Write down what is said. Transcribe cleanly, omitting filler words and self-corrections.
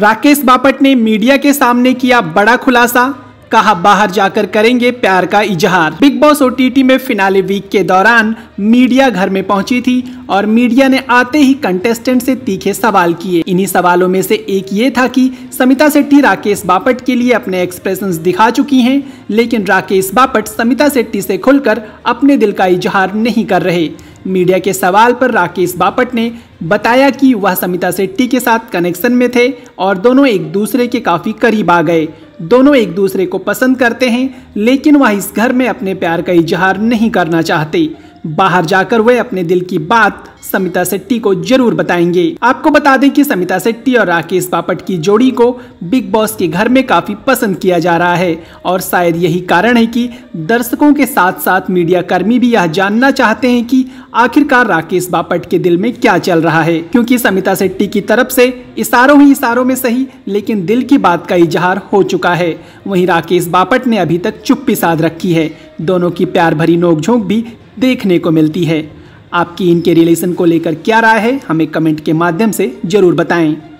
राकेश बापट ने मीडिया के सामने किया बड़ा खुलासा, कहा बाहर जाकर करेंगे प्यार का इजहार। बिग बॉस ओटीटी में फिनाले वीक के दौरान मीडिया घर में पहुंची थी और मीडिया ने आते ही कंटेस्टेंट से तीखे सवाल किए। इन्हीं सवालों में से एक ये था कि समिता शेट्टी राकेश बापट के लिए अपने एक्सप्रेशंस दिखा चुकी हैं, लेकिन राकेश बापट समिता शेट्टी से खुलकर अपने दिल का इजहार नहीं कर रहे। मीडिया के सवाल पर राकेश बापट ने बताया कि वह समिता शेट्टी के साथ कनेक्शन में थे और दोनों एक दूसरे के काफ़ी करीब आ गए। दोनों एक दूसरे को पसंद करते हैं, लेकिन वह इस घर में अपने प्यार का इजहार नहीं करना चाहते। बाहर जाकर वे अपने दिल की बात समिता शेट्टी को जरूर बताएंगे। आपको बता दें कि समिता शेट्टी और राकेश बापट की जोड़ी को बिग बॉस के घर में काफ़ी पसंद किया जा रहा है और शायद यही कारण है कि दर्शकों के साथ साथ मीडिया कर्मी भी यह जानना चाहते हैं कि आखिरकार राकेश बापट के दिल में क्या चल रहा है, क्योंकि समिता शेट्टी की तरफ से इशारों ही इशारों में सही लेकिन दिल की बात का इजहार हो चुका है। वहीं राकेश बापट ने अभी तक चुप्पी साध रखी है। दोनों की प्यार भरी नोकझोंक भी देखने को मिलती है। आपकी इनके रिलेशन को लेकर क्या राय है, हमें कमेंट के माध्यम से जरूर बताएं।